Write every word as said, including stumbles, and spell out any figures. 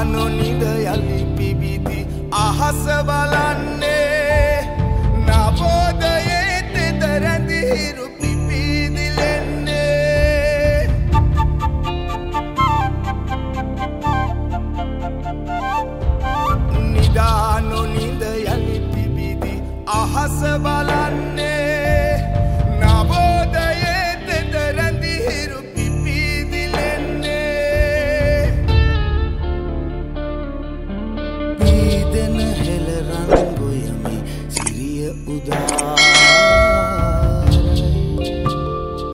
Ano nidayalli pibidi ahasawalanne navodayete tarandi hiru pipidilenne nidano nidayalli pibidi ahasawalanne